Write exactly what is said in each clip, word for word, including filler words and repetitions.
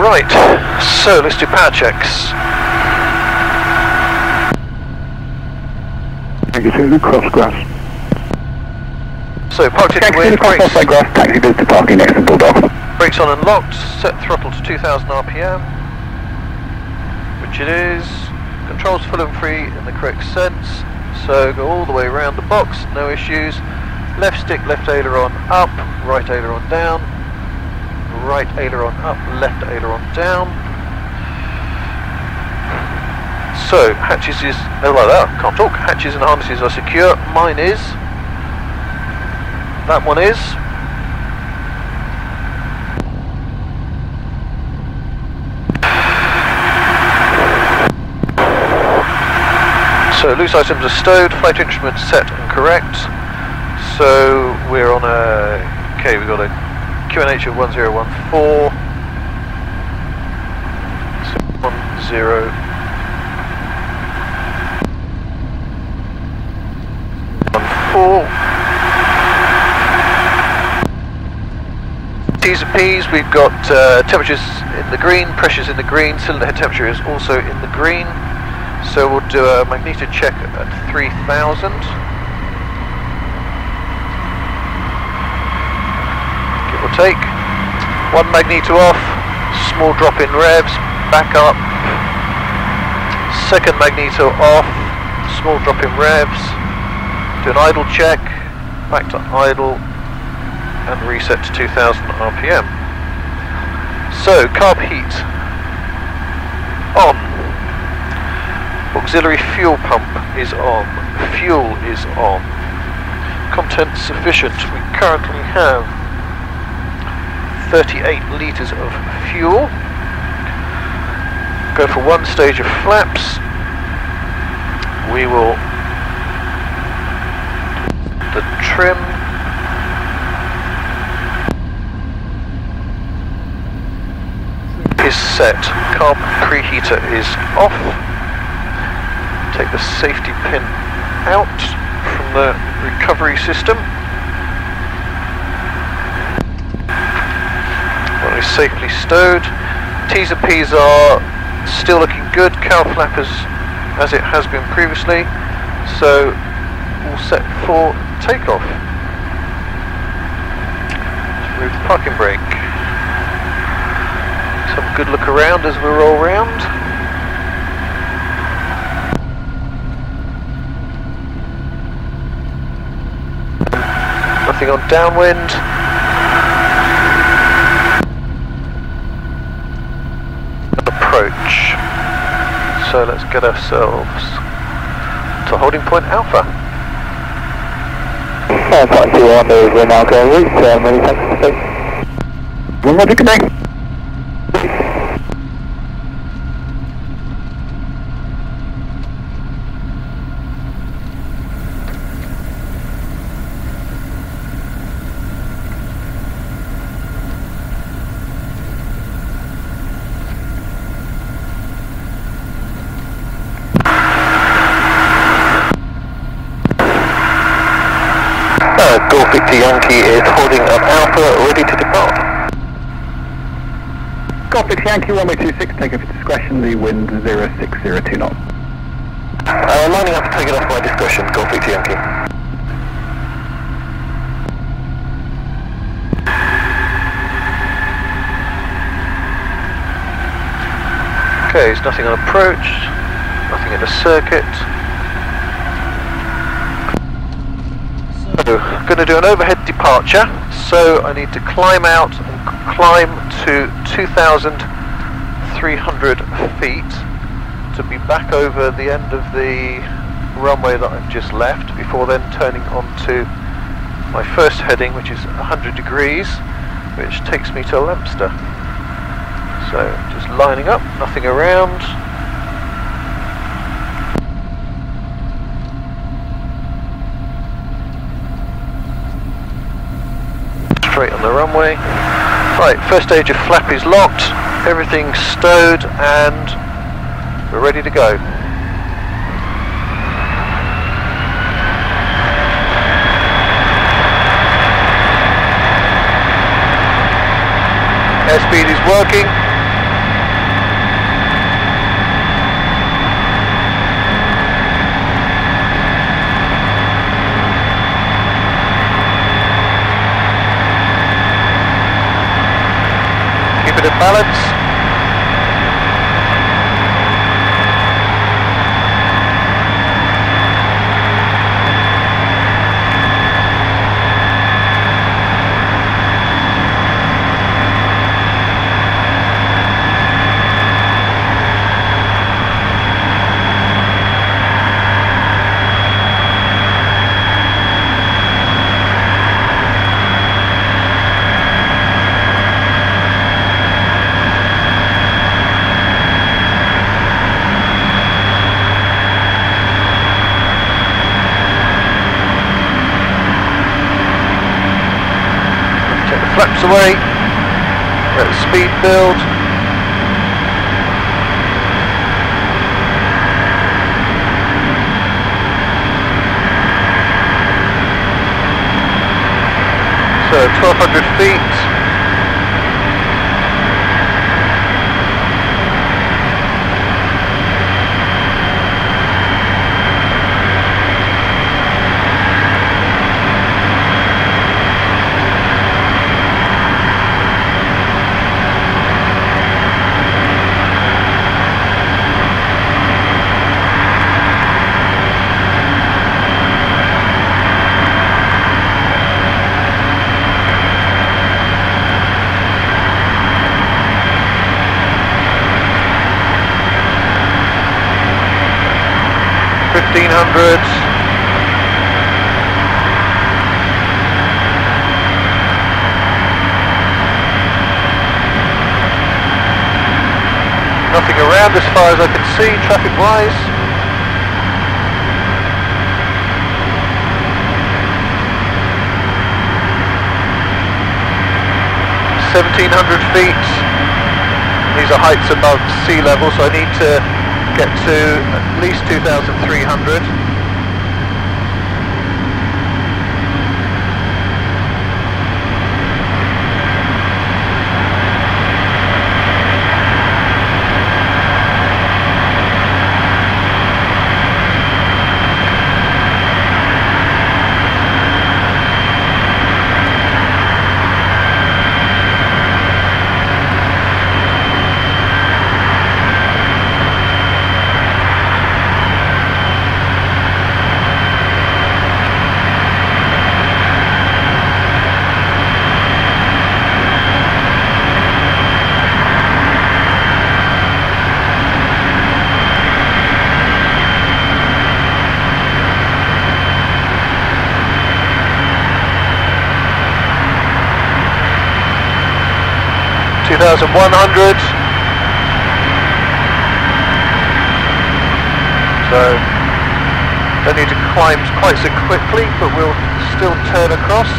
Right, so let's do power checks. Negative, cross grass. So parked into wind, brakes. Grass, taxi goes to parking next to Bulldog. Brakes on and locked, set throttle to two thousand R P M, which it is. Controls full and free in the correct sense, so go all the way around the box, no issues. Left stick, left aileron up, right aileron down, right aileron up, left aileron down. So, hatches is, oh, like that, can't talk. Hatches and harnesses are secure, mine is, that one is. So loose items are stowed, flight instruments set and correct. So we're on a, okay, we've got a Q N H of one zero one four. one zero one four. T C Ps, we've got uh, temperatures in the green, pressures in the green, cylinder head temperature is also in the green. So we'll do a magneto check at three thousand. Give or take. One magneto off, small drop in revs, back up. Second magneto off, small drop in revs. Do an idle check, back to idle, and reset to two thousand R P M. So, carb heat on. Auxiliary fuel pump is on, fuel is on, content sufficient. We currently have thirty-eight litres of fuel. Go for one stage of flaps. We will the trim. Is set, carb preheater is off. Take the safety pin out from the recovery system. Well, it's safely stowed. T's and P's are still looking good, cowl flappers as it has been previously. So all set for takeoff. Let's move the parking brake. Let's have a good look around as we roll round. On downwind. Approach. So let's get ourselves to holding point Alpha. We're now going route, so many thanks to see. One more to connect. Yankee is holding up Alpha, ready to depart. Golf six Yankee, runway two six, take off at discretion, the wind zero six zero two knots. Uh, lining up to take it off by discretion, Golf six Yankee. Okay, there's nothing on approach, nothing in the circuit. I'm going to do an overhead departure, so I need to climb out and climb to two thousand three hundred feet to be back over the end of the runway that I've just left, before then turning onto my first heading, which is one hundred degrees, which takes me to Leominster. So just lining up, nothing around. On the runway. Right, first stage of flap is locked, everything's stowed and we're ready to go. Airspeed is working. bit of balance. Flaps away, let the speed build. So twelve hundred feet. fifteen hundred. Nothing around as far as I can see, traffic wise. seventeen hundred feet. These are heights above sea level, so I need to get to at least two thousand three hundred. two thousand one hundred. So don't need to climb quite so quickly, but we'll still turn across.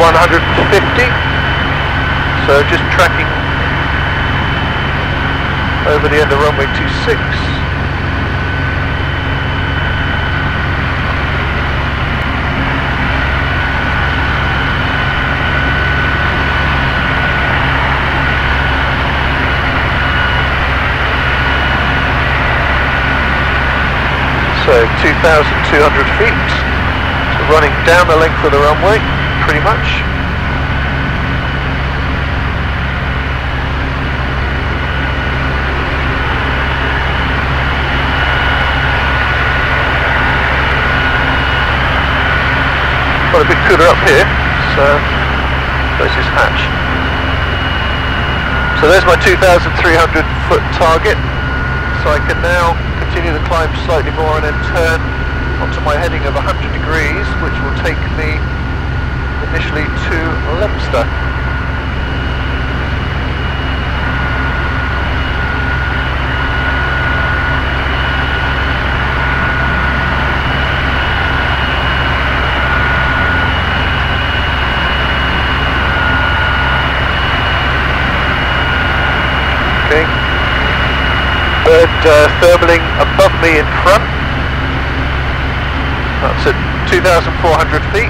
one hundred fifty, so just tracking over the end of runway two six. So two thousand two hundred feet, so running down the length of the runway pretty much. Got a bit cooler up here, so there's this hatch. So there's my two thousand three hundred foot target, so I can now continue the climb slightly more and then turn onto my heading of one hundred degrees, which will take me initially to Leominster. Okay. heard uh, thermaling above me in front. That's at two thousand four hundred feet.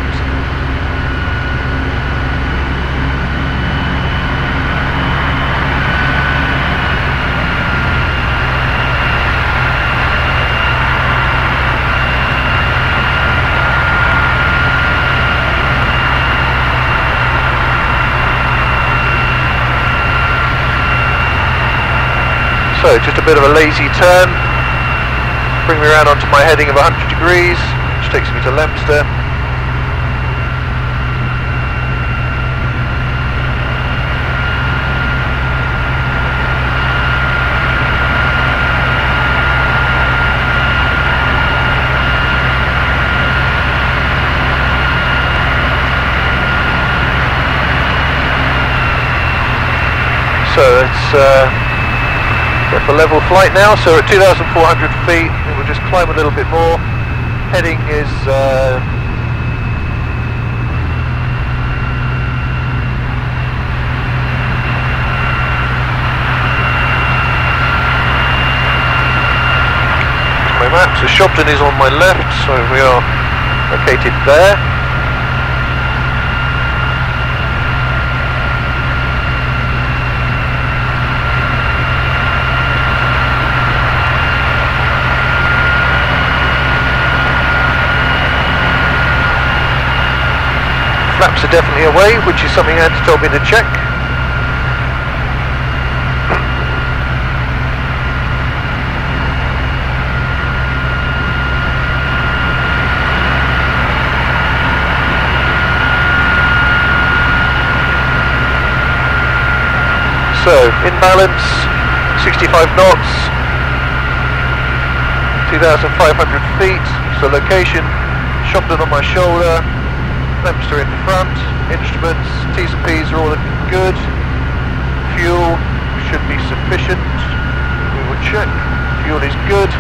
So just a bit of a lazy turn, bring me around onto my heading of one hundred degrees, which takes me to Leominster. So it's uh, for level flight now, so at two thousand four hundred feet, we'll just climb a little bit more. Heading is uh, my map. So Shobdon is on my left, so we are located there. Flaps are definitely away, which is something Andy told me to check. So, in balance, sixty-five knots, two thousand five hundred feet, so location, Shobdon on my shoulder, Leominster in front, instruments, T C Ps are all looking good, fuel should be sufficient, we will check, fuel is good.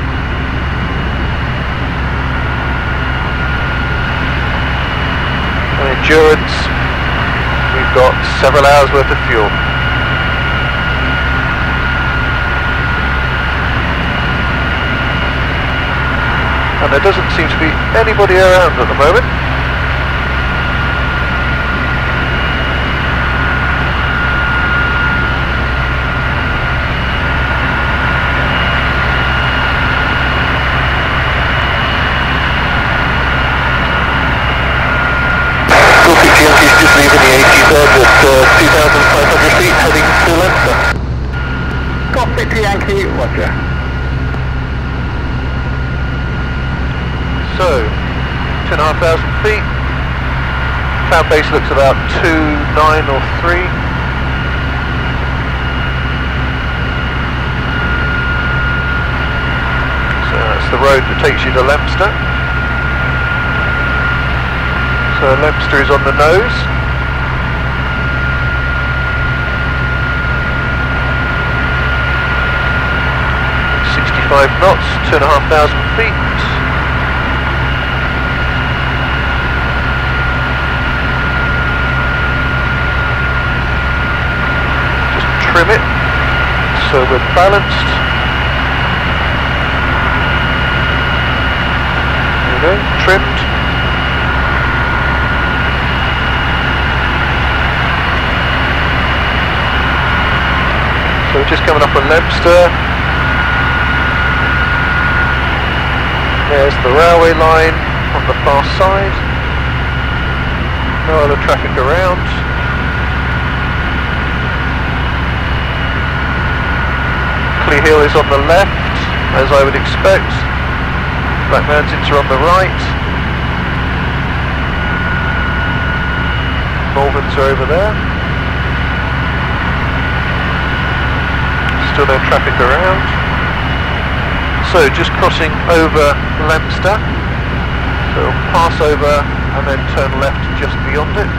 And endurance, we've got several hours worth of fuel. And there doesn't seem to be anybody around at the moment. two thousand five hundred feet, heading to Leominster. Copy to Yankee, roger. So, two thousand five hundred feet, cloud base looks about two nine or three. So that's the road that takes you to Leominster. So Leominster is on the nose. five knots, two and a half thousand feet. Just trim it, so we're balanced. There we go, trimmed. So we're just coming up on Leominster. There's the railway line on the far side, no other traffic around. Clee Hill is on the left, as I would expect. Black Mountains are on the right. Malverns are over there. Still no traffic around. So just crossing over Leominster, so we'll pass over and then turn left just beyond it.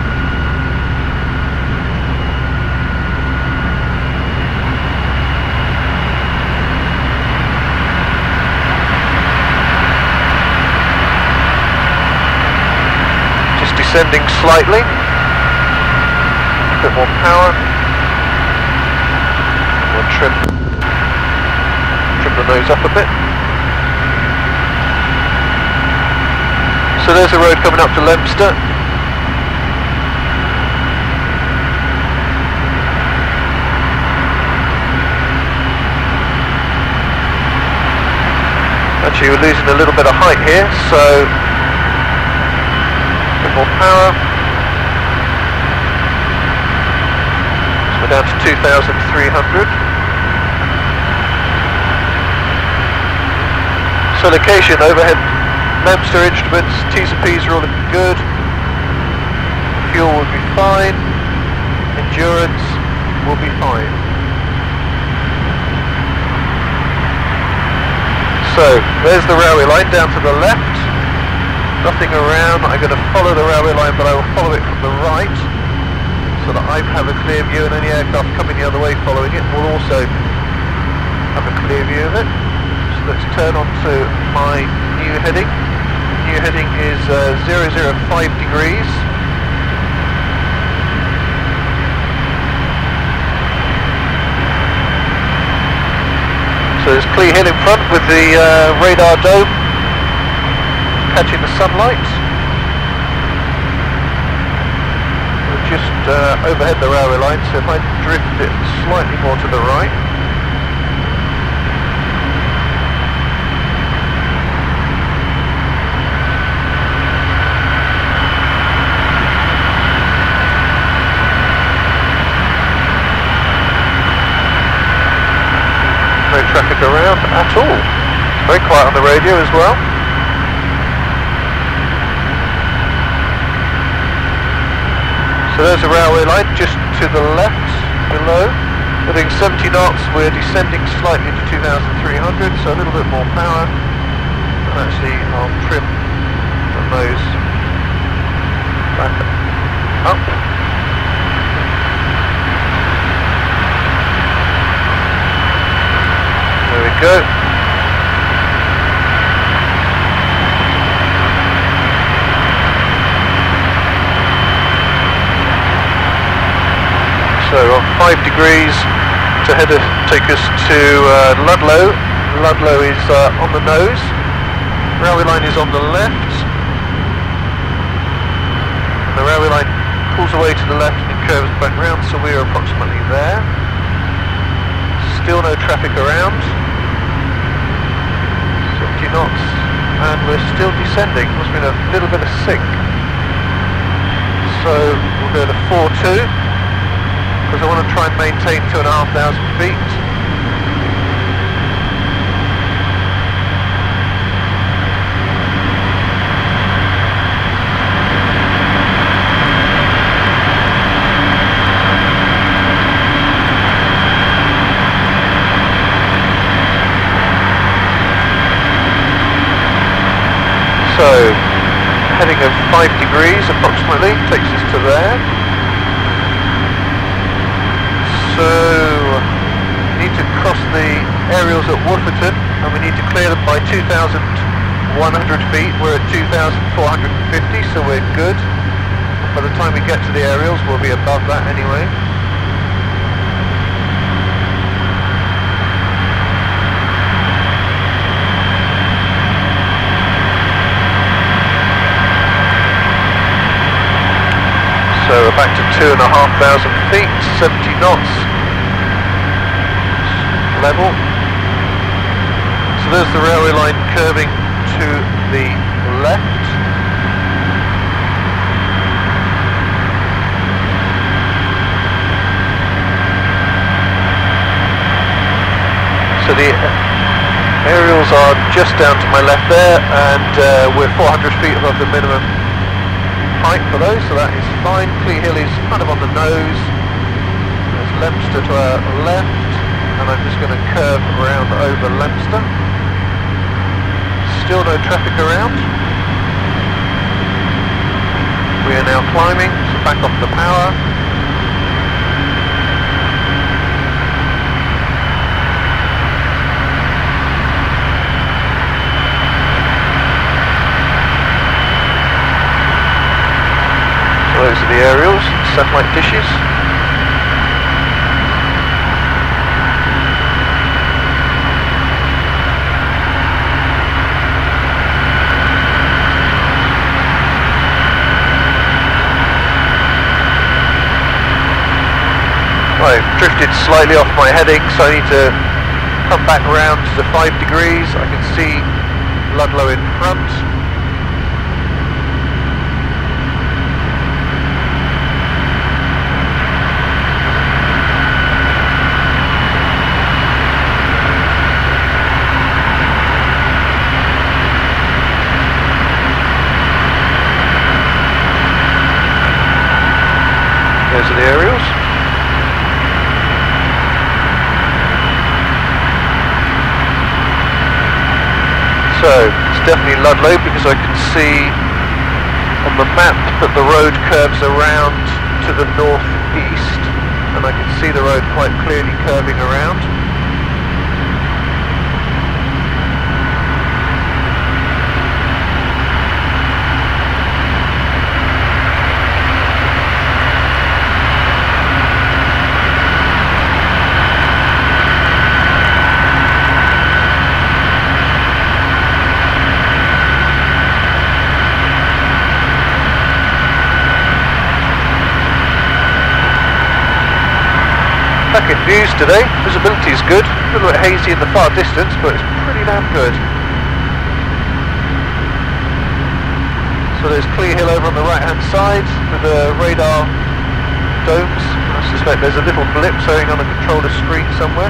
Just descending slightly, a bit more power, we'll trim, trim the the nose up a bit. So there's the road coming up to Leominster. Actually we're losing a little bit of height here, so a bit more power. So we're down to two thousand three hundred. So location, overhead Leominster instruments, T C Ps are all looking good, fuel will be fine, endurance will be fine. So there's the railway line down to the left, nothing around. I'm going to follow the railway line, but I will follow it from the right so that I have a clear view, and any aircraft coming the other way following it will also have a clear view of it. Let's turn on to my new heading. New heading is uh, zero zero five degrees. So there's Clee Hill in front with the uh, radar dome catching the sunlight. We're just uh, overhead the railway line, so if I drift it slightly more to the right. Traffic around at all. It's very quiet on the radio as well. So there's a railway line just to the left below. We're doing seventy knots, we're descending slightly to two thousand three hundred, so a little bit more power. And actually I'll trim the nose back up. There we go. So on five degrees to head of, take us to uh, Ludlow. Ludlow is uh, on the nose. Railway line is on the left. And the railway line pulls away to the left and curves back round, so we are approximately there. Still no traffic around. knots, and we're still descending. Must have been a little bit of sink. So we'll go to four two because I want to try and maintain two and a half thousand feet. So, heading of five degrees approximately takes us to there. So, need to cross the aerials at Woofferton, and we need to clear them by two thousand one hundred feet. We're at two thousand four hundred fifty, so we're good. By the time we get to the aerials, we'll be above that anyway. So we're back to two and a half thousand feet, seventy knots level. So there's the railway line curving to the left. So the aerials are just down to my left there, and uh, we're four hundred feet above the minimum height below, so that is fine. Clee Hill is kind of on the nose. There's Leominster to our left, and I'm just going to curve around over Leominster. Still no traffic around. We are now climbing, so back off the power. Those are the aerials, satellite dishes. drifted slightly off my heading, so I need to come back round to the five degrees. I can see Ludlow in front. Those are the aerials. So, it's definitely Ludlow because I can see on the map that the road curves around to the northeast, and I can see the road quite clearly curving around. Good views today, visibility is good, a little bit hazy in the far distance, but it's pretty damn good. So there's Clee Hill over on the right hand side with the radar domes. I suspect there's a little blip showing on a controller screen somewhere.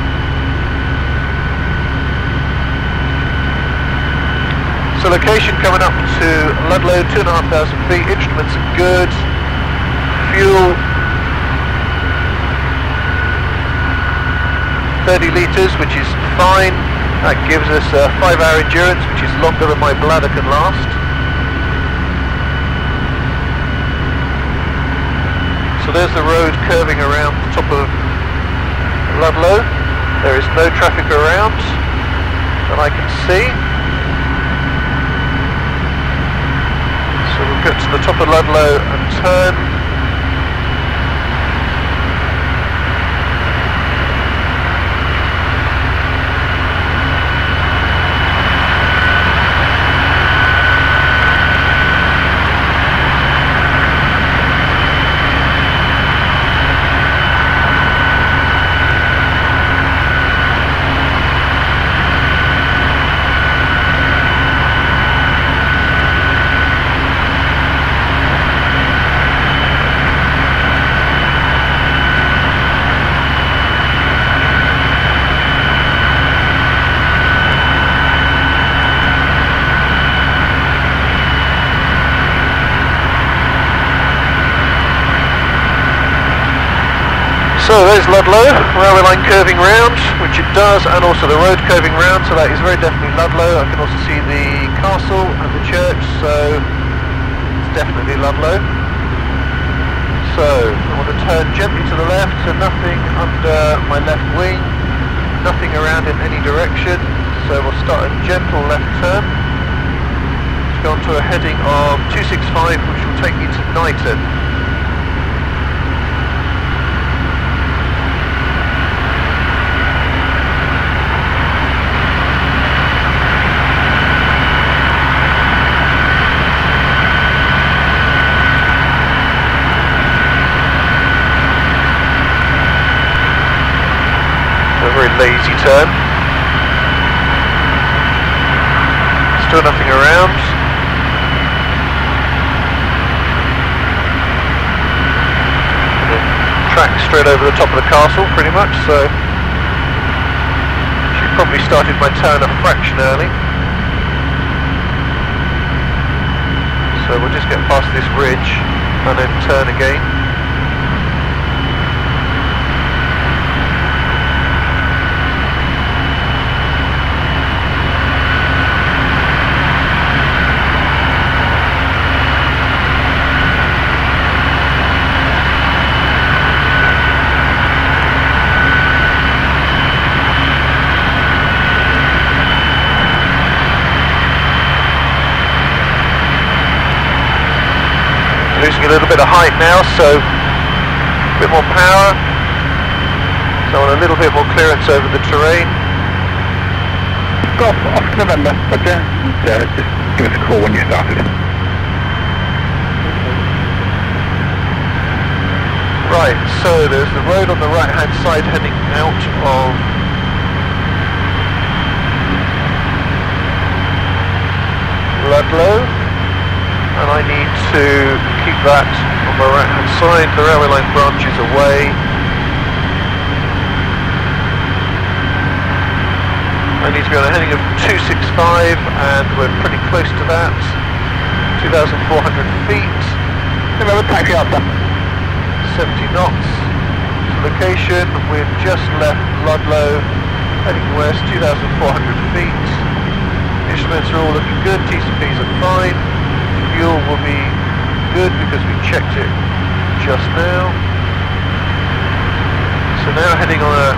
So location coming up to Ludlow, two thousand five hundred feet, instruments are good, fuel thirty litres, which is fine. That gives us a five hour endurance, which is longer than my bladder can last. So there's the road curving around the top of Ludlow. There is no traffic around that I can see. So we'll go to the top of Ludlow and turn. So there's Ludlow, railway line curving round, which it does, and also the road curving round, so that is very definitely Ludlow. I can also see the castle and the church, so it's definitely Ludlow. So I want to turn gently to the left, so nothing under my left wing, nothing around in any direction, so we'll start a gentle left turn. Let's go on to a heading of two six five, which will take me to Knighton. Lazy turn. Still nothing around. Track straight over the top of the castle pretty much, so she probably started my turn a fraction early. So we'll just get past this ridge and then turn again. Losing a little bit of height now, so a bit more power, so I want a little bit more clearance over the terrain. Golf off November, but uh, uh, just give us a call when you started. Right, so there's the road on the right hand side heading out of Ludlow, and I need to keep that on my right hand side. The railway line branches away. I need to be on a heading of two six five, and we're pretty close to that, two thousand four hundred feet. Remember, pack it up. seventy knots. Location, we've just left Ludlow, heading west, two thousand four hundred feet. Instruments are all looking good, T C Ps are fine. Fuel will be good because we checked it just now. So now heading on a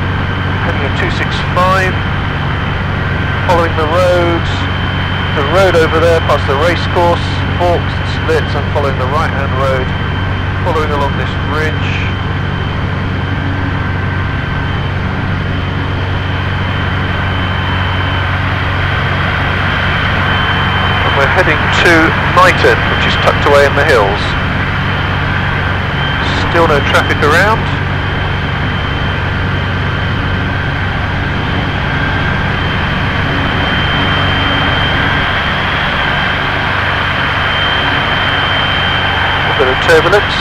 heading of two six five, following the road, the road over there past the racecourse, forks and slits, and following the right hand road, following along this ridge. And we're heading to Knighton, which is tucked away in the hills. Still no traffic around. A bit of turbulence.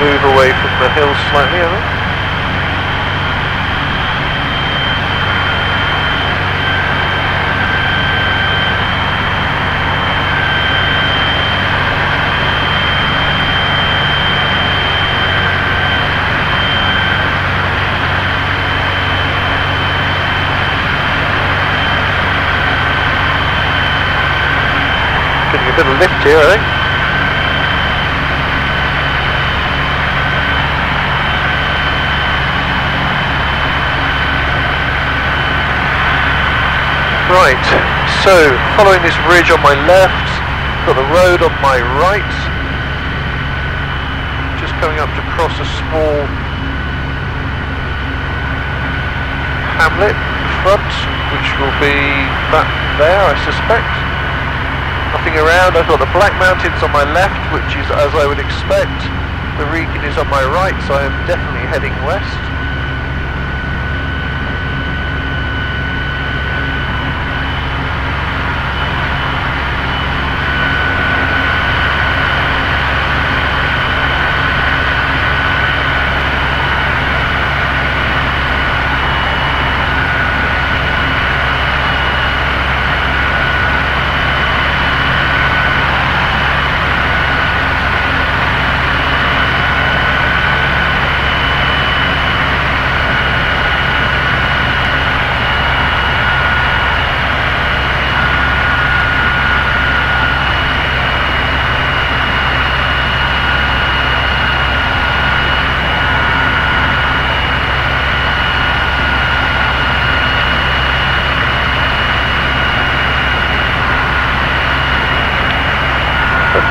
Move away from the hills slightly, I think. Getting a bit of lift here, I think. Right, so following this ridge on my left, got the road on my right, just coming up to cross a small hamlet in front, which will be that there, I suspect. Nothing around. I've got the Black Mountains on my left, which is as I would expect. The Wrekin is on my right, so I am definitely heading west.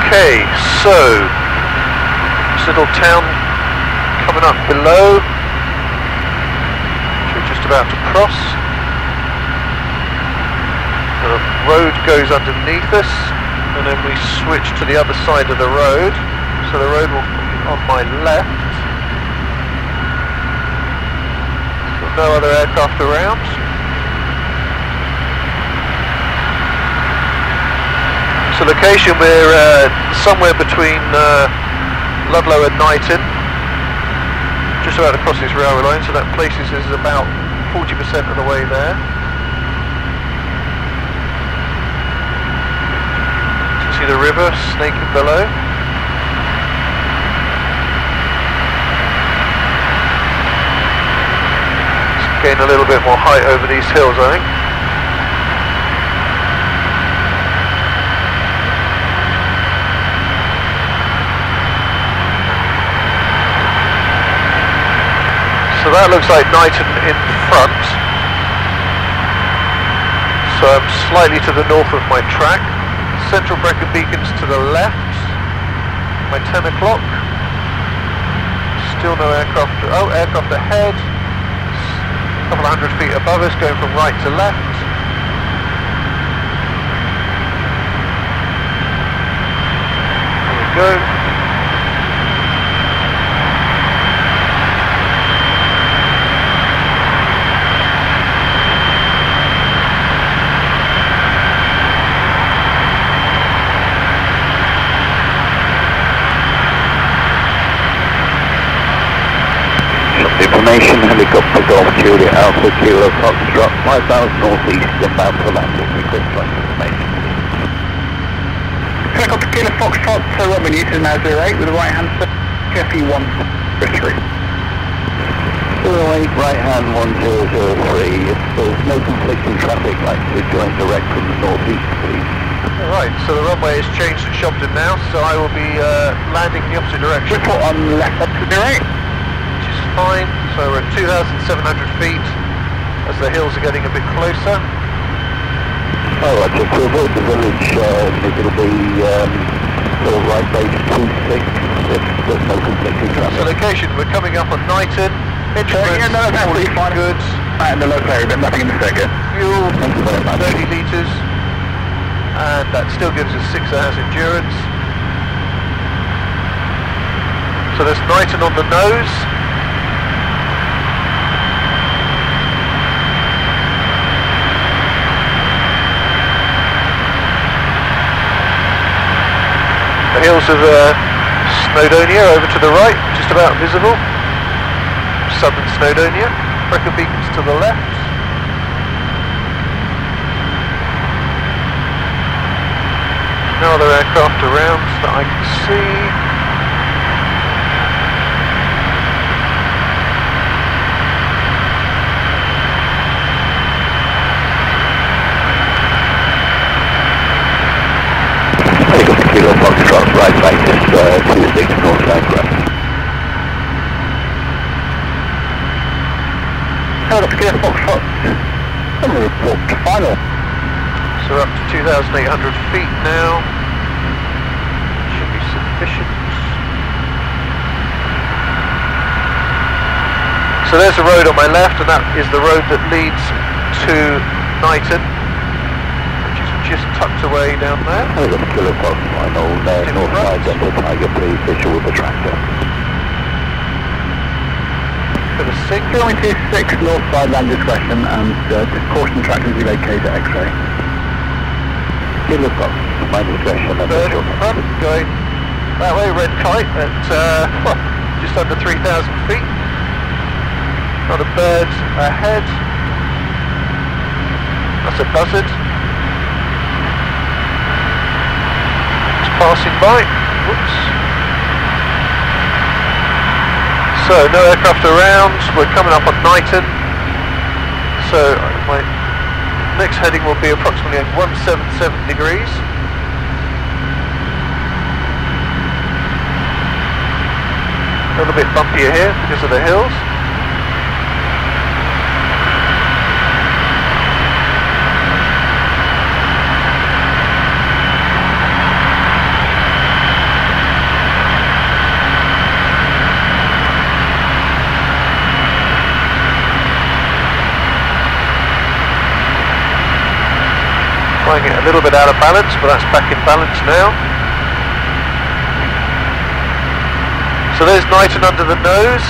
Okay, so this little town coming up below, which we're just about to cross. The road goes underneath us, and then we switch to the other side of the road. So the road will be on my left. Got no other aircraft around. So location, we're uh, somewhere between uh, Ludlow and Knighton, just about across this railway line, so that places us about forty percent of the way there. You see the river snaking below. It's getting a little bit more height over these hills, I think. So that looks like Knighton in front, so I'm slightly to the north of my track. Central Brecon Beacons to the left, my ten o'clock, still no aircraft, oh aircraft ahead, a couple of hundred feet above us, going from right to left. go. Helicopter Golf Julia Alpha Kilo Foxtrot five thousand northeast inbound for landing. Request flight information. Helicopter Kilo Foxtrot to Robin Newton now zero eight with the right hand sir. Q F E one zero three. zero eight right hand one zero zero three. If there's no conflicting traffic lights, we're going direct from the northeast please. Alright, so the runway has changed at Shobdon now, so I will be uh, landing in the opposite direction. Report on left up to the right. Which is fine. So we're at two thousand seven hundred feet as the hills are getting a bit closer. Alright, so to avoid the village, uh, it'll be um, sort of right base two six if there's no conflicting traffic. So location, we're coming up on Knighton. Instruments, yeah, no, that's all fine. Goods. And the local area, but nothing in the second. Fuel, thank you very much. thirty litres. And that still gives us six hours endurance. So there's Knighton on the nose. The hills of uh, Snowdonia over to the right, just about visible. Southern Snowdonia, Brecon Beacons to the left. No other aircraft around that I can see. Right basis, uh, two six north aircraft. Helicopter Kilo Foxtrot, I'm going to report to final. So we're up to two thousand eight hundred feet now, should be sufficient. So there's a road on my left and that is the road that leads to Knighton, just tucked away down there. Oh, that's still a problem. I know there, north side, Denver Tiger, please, visual with the tractor. For the six, Q N H north side, land discretion, and uh, caution tractor as you vacate at X-ray. Kilo Fox, land discretion, and third visual. Front, going that way, red kite, at uh, well, just under three thousand feet. Not a bird ahead. That's a buzzard. Passing by, whoops. So no aircraft around, we're coming up on Knighton. So my next heading will be approximately at one seventy-seven degrees. A little bit bumpier here because of the hills. Trying it a little bit out of balance, but that's back in balance now. So there's Knighton under the nose.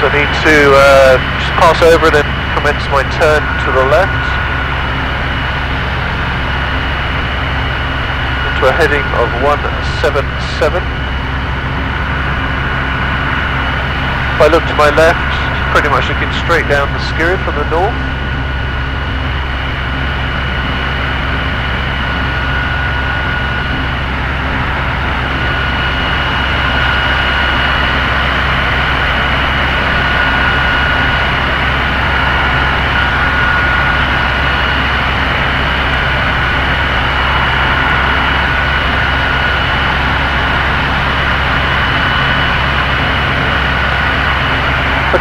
So I need to uh, just pass over and then commence my turn to the left. Into a heading of one seventy-seven. If I look to my left, pretty much looking straight down the Skirrid from the north.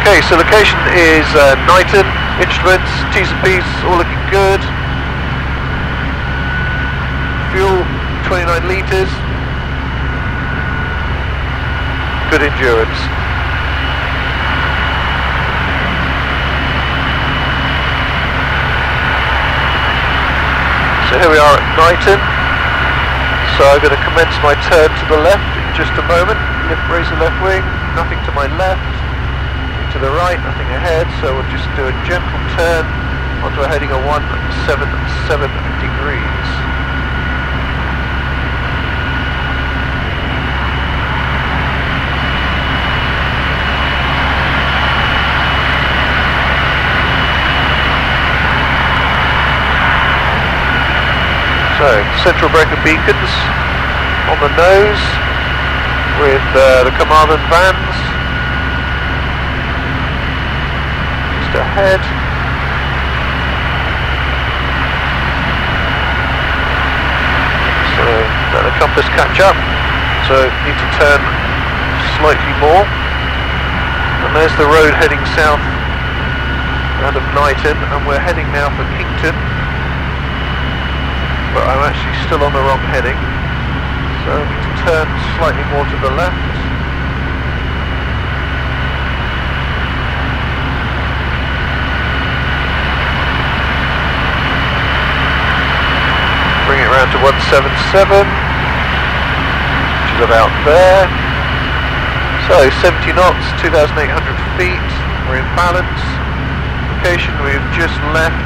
Okay, so location is uh, Knighton, instruments, T C Ps, all looking good. Fuel, twenty-nine litres. Good endurance. So here we are at Knighton. So I'm going to commence my turn to the left in just a moment. Lift, raise the left wing, nothing to my left, nothing to the right, nothing ahead, so we'll just do a gentle turn onto a heading of one seven seven degrees. So, central Brecon Beacons on the nose with uh, the Carmarthen Fans just ahead. Let the compass catch up, so need to turn slightly more. And there's the road heading south out of Knighton, and we're heading now for Kington, but I'm actually still on the wrong heading, so need to turn slightly more to the left. Bring it round to one seven seven. About there. So seventy knots, two thousand eight hundred feet, we're in balance. Location, we've just left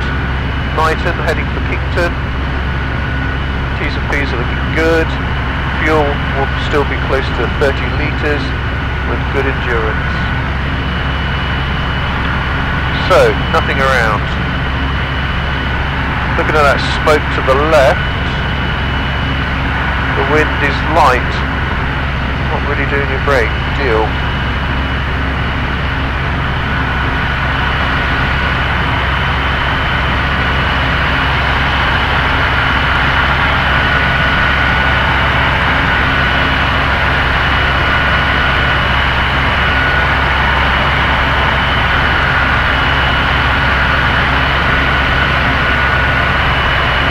Knighton, heading for Kington. T C Ps are looking good. Fuel will still be close to thirty litres with good endurance. So nothing around. Looking at that smoke to the left, the wind is light. Not really doing a break deal.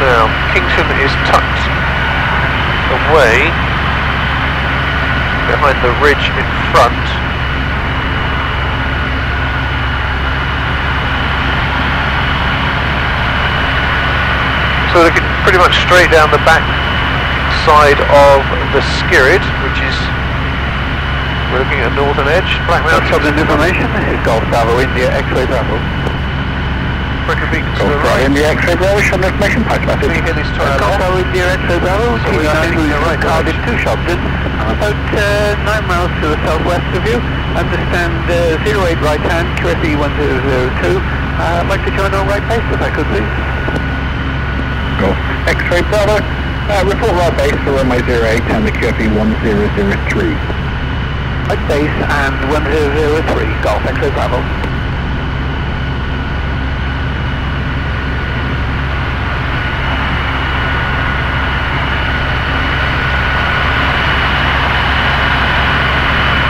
Now, Kington is tucked away behind the ridge in front. So we're looking pretty much straight down the back side of the Skirrid, which is, we're looking at northern edge, Black Mountains. Shobdon information, this is Golf Bravo, India, X-ray Bravo. Brecon Beacons to the right. India, X-ray Bravo, Shobdon information, patch message. Clee Hill is to our left. Golf Bravo, India, X-ray Bravo, so we're heading to the right Cardiff to Shobdon. I'm about uh, nine miles to the southwest of you. Understand uh, zero eight right hand, Q F E one zero zero two. Uh, I'd like to join on right base if I could, please. Go. X-ray Bravo. Uh, report right base for runway zero eight and the Q F E one zero zero three. Right base and one zero zero three. Golf, X-ray Bravo.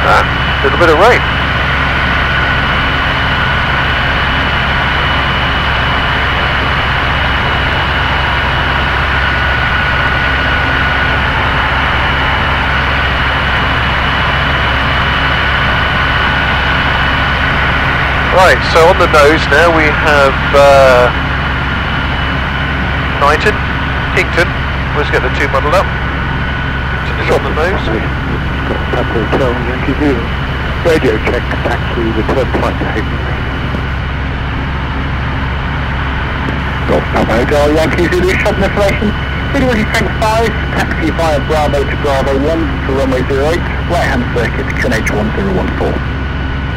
A little bit of rain. Right, so on the nose now we have uh, Knighton, Kington. Let's get the two muddled up. Kington is on the nose. Radio check, taxi, return flight to Haven. Golf Bravo, Golf Yankee Zulu, Shobdon information. Midway tank five, taxi via Bravo to Bravo one to runway zero eight, right hand circuit to Q N H one zero one four.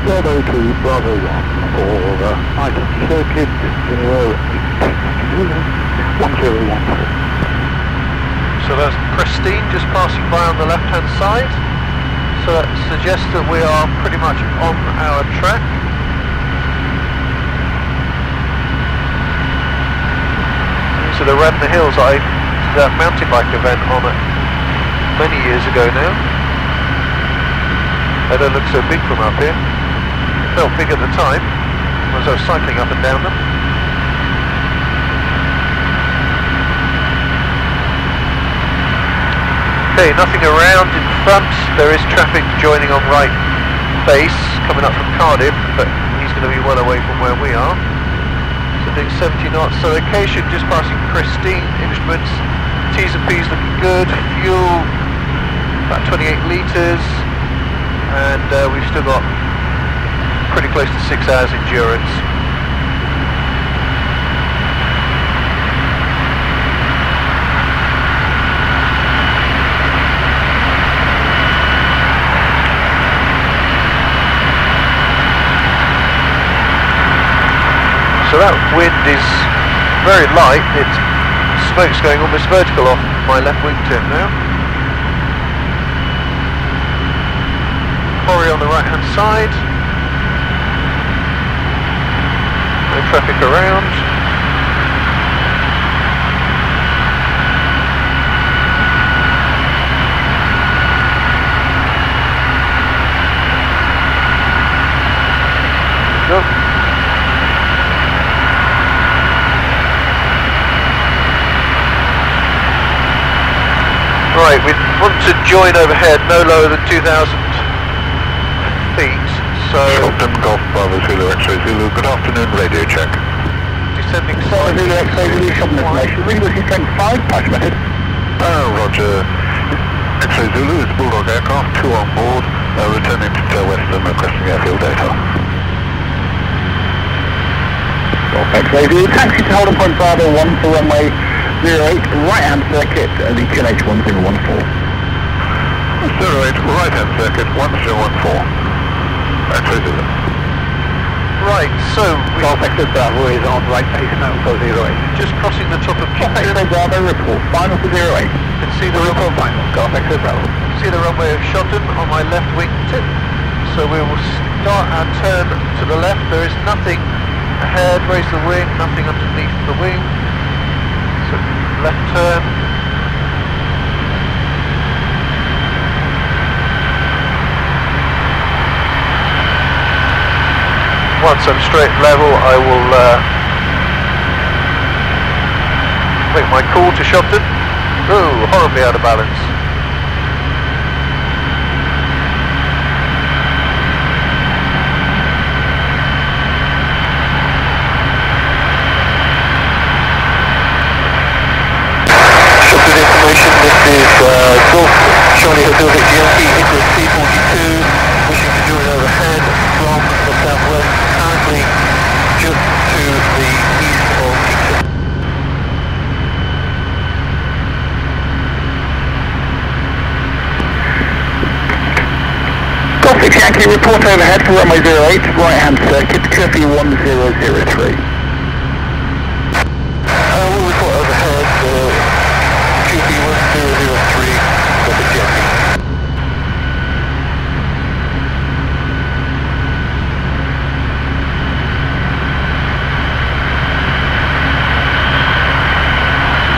Bravo to Bravo one for uh, item circuit zero eight one zero one four. So that's Christine just passing by on the left hand side. So that suggests that we are pretty much on our track. These are the Red in the Hills I did that mountain bike event on it many years ago now. They don't look so big from up here. They felt big at the time as I was cycling up and down them. Okay, nothing around in front. There is traffic joining on right base, coming up from Cardiff, but he's going to be well away from where we are. So doing seventy knots, so location just passing Christine, instruments, T C Ps looking good, fuel about twenty-eight litres, and uh, we've still got pretty close to six hours endurance. So that wind is very light, it's, smoke's going almost vertical off my left wingtip now. Quarry on the right hand side. No traffic around. Nope. Right, we want to join overhead no lower than two thousand feet, so... Shobdon Golf Bravo Zulu X-ray Zulu, good afternoon, radio check. Descending side... Zulu X-ray Zulu, Shobdon information, we will descend five, patch method. Oh, roger. X-ray Zulu is Bulldog aircraft, two on board, uh, returning to tail western, requesting airfield data. Golf X-ray Zulu, taxi to hold on point Bravo one for runway zero eight, right-hand circuit, uh, the Q N H one zero one four. zero eight, right-hand circuit, one zero one four. Actually, do that. Right, so... Golf X-ray Bravo is on right pace now for zero eight. Just crossing the top of Kington. Golf X-ray Bravo report, final for zero eight. Can see the report final, Golf X-ray Bravo. See the runway of Shobdon on my left wing tip. So we will start our turn to the left. There is nothing ahead, raise the wing, nothing underneath the wing. Left turn. Once I'm straight level, I will uh, make my call to Shobdon. Ooh, horribly out of balance. Showing you the Bulldog G L P, Ikarus C forty-two, wishing to join overhead from the southwest, currently just to the east of Kington. Golf six Yankee, report overhead for runway zero eight, right hand circuit, Q F E one zero zero three. Uh, we'll report overhead uh, Q F E one zero zero three.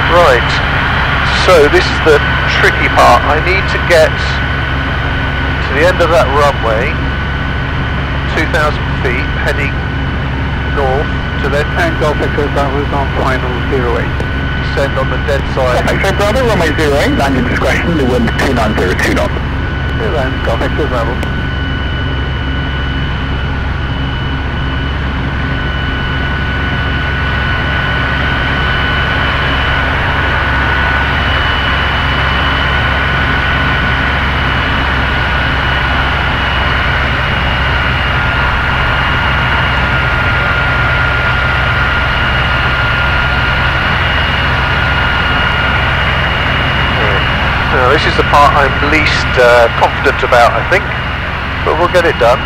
Right, so this is the tricky part. I need to get to the end of that runway, two thousand feet, heading north to then... And Golf Echo Bravo is on final zero eight. Descend on the dead side. Golf Echo Bravo, runway zero eight, landing discretion, the wind two nine zero two knots. Here lands, Golf Echo Bravo. This is the part I'm least uh, confident about, I think, but we'll get it done.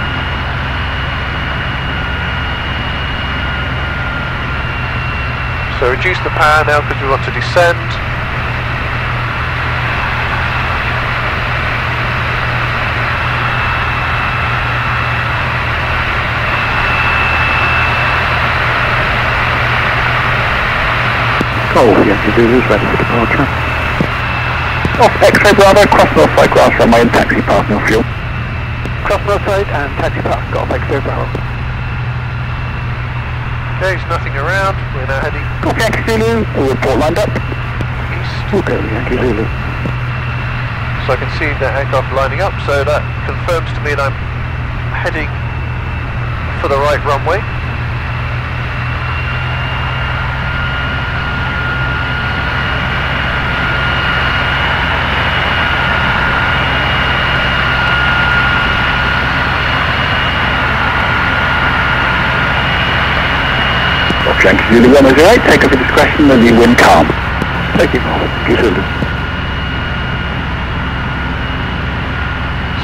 So reduce the power now because we want to descend. Golf, you have to do this, ready for departure. Off X-ray Bravo, cross north side, grass runway and taxi past, no fuel. Cross north side and taxi past, golf X-ray Bravo. Okay, there's nothing around, we're now heading... Golf Yankee Zulu, we'll report lined up. East. We'll go Yankee Zulu. So I can see the aircraft lining up, so that confirms to me that I'm heading for the right runway. Yankee Zulu one is right, take up your discretion and you win calm. Thank you.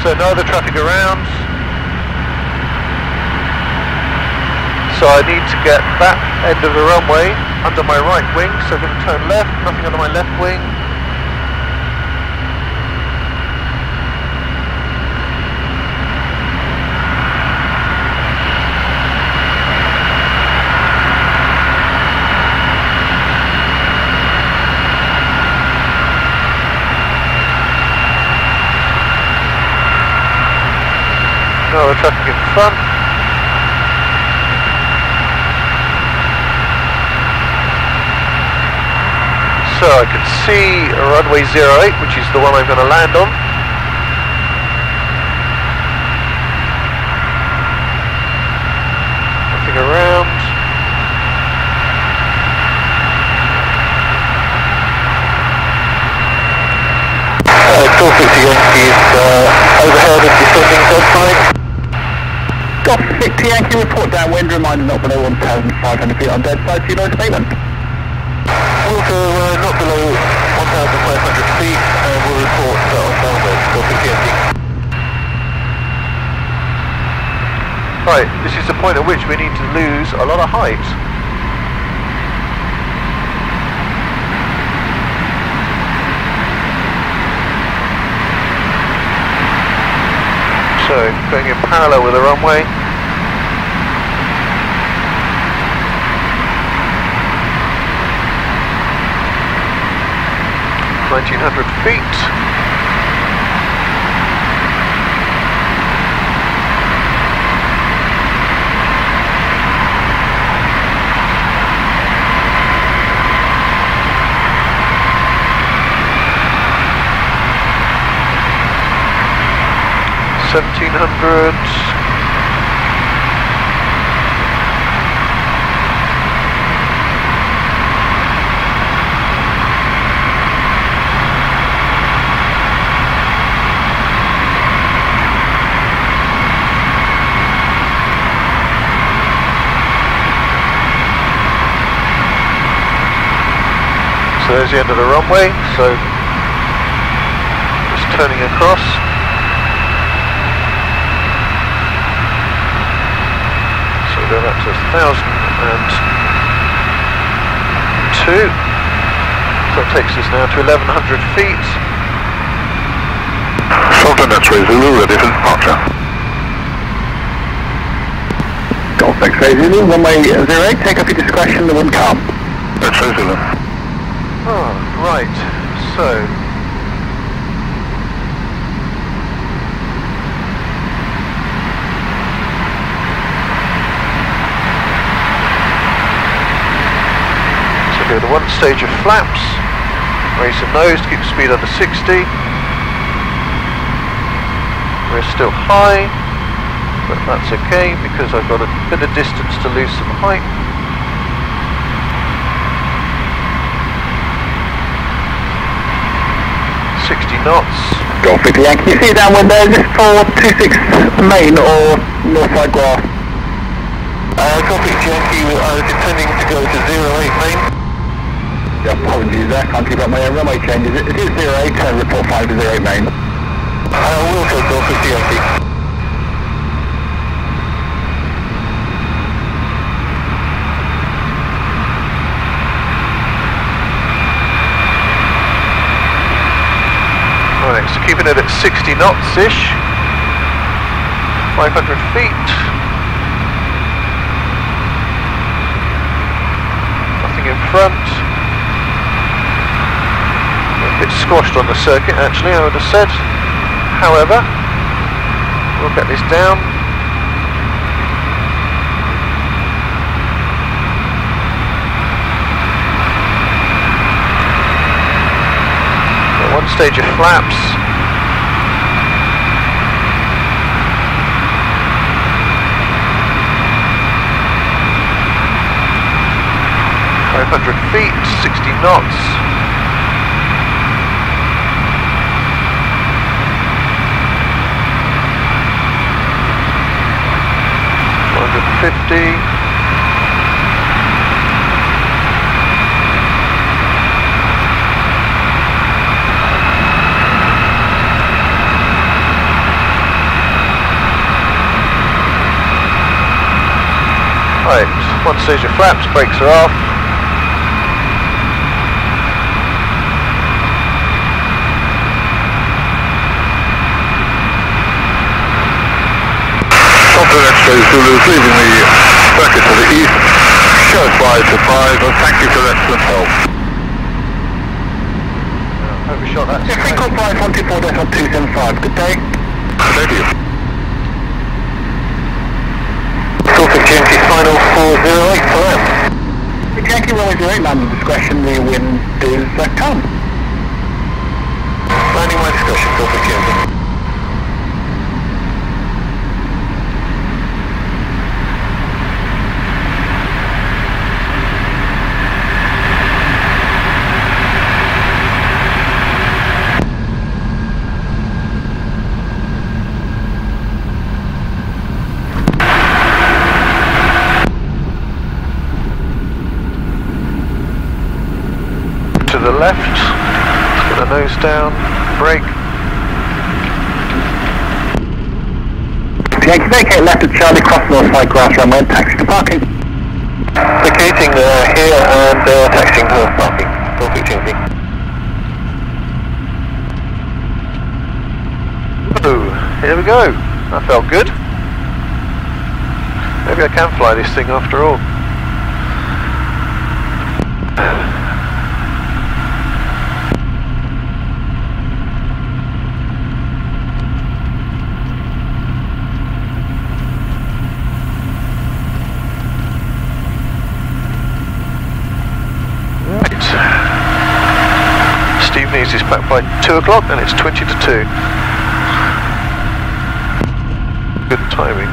So no other traffic around. So I need to get that end of the runway under my right wing, so I'm going to turn left, nothing under my left wing. No other traffic in front. So I can see runway zero eight, which is the one I'm going to land on. Nothing around. four sixty Yankee is uh, overhead and descending outside. Golf sixty Yankee, report downwind, reminder not below one thousand five hundred feet on dead side, do you know the statement? Also uh, not below one thousand five hundred feet, and we'll report uh, on downwind, golf sixty Yankee. Right, this is the point at which we need to lose a lot of height. So, going in parallel with the runway. nineteen hundred feet. seventeen hundred. So there's the end of the runway, so just turning across. Going up to one thousand two, so it takes us now to eleven hundred feet. Shobdon X-ray Zulu ready for departure. Golf X-ray Zulu, runway zero eight, take up your discretion, the wind calm. X-ray Zulu. Oh, right, so the one stage of flaps, raise the nose to keep the speed under sixty, we're still high, but that's okay because I've got a bit of distance to lose some height. sixty knots. Golf fifty Yankee, you see downwind there, is this for two six main or north side grass? Uh, Golf fifty Yankee, I was intending to go to zero eight main. Yeah, apologies there, can't keep up my own runway change. Is it, is it zero eight, turn report five to zero eight main? I will go for C F C. Alright, so keeping it at sixty knots-ish, five hundred feet. Nothing in front. Bit squashed on the circuit actually, I would have said. However, we'll get this down. Got one stage of flaps. five hundred feet, sixty knots. fifty Right, once there's your flaps, brakes are off. Compton X-ray Zulu is leaving the circuit to the east. Show us by to five, and thank you for excellent help. I hope we shot that. Yes, Echo five one two four two seven five, good day. Thank you. Final four zero eight for them. Exactly one zero eight, landing discretion, the wind is uh, calm. Landing my discretion, Norfolk J M P. Left, let's get the nose down, brake. Yeah, vacate left of Charlie, cross north side grass runway, taxi to parking. Vacating uh, here and uh, taxiing north parking, Norfolk J M P. Whoa, here we go, that felt good. Maybe I can fly this thing after all. Needs this back by two o'clock and it's twenty to two. Good timing.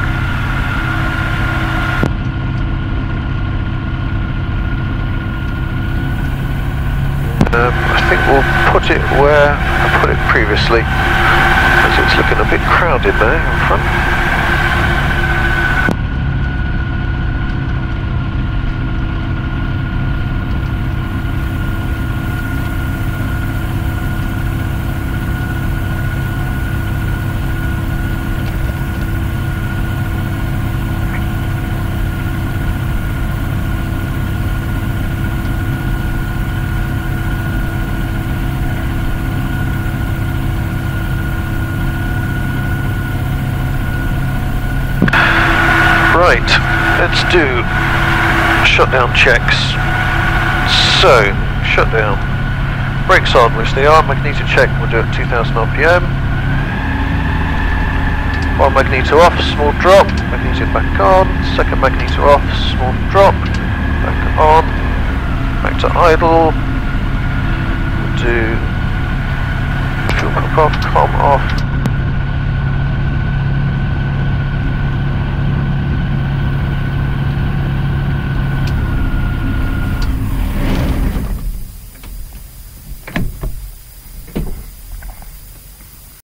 Um, I think we'll put it where I put it previously, as it's looking a bit crowded there in front. Let's do shutdown checks. So, shutdown. Brakes on, which they are. Magneto check, we'll do it at two thousand R P M. One magneto off, small drop. Magneto back on. Second magneto off, small drop. Back on. Back to idle. We'll do fuel pump off, calm off.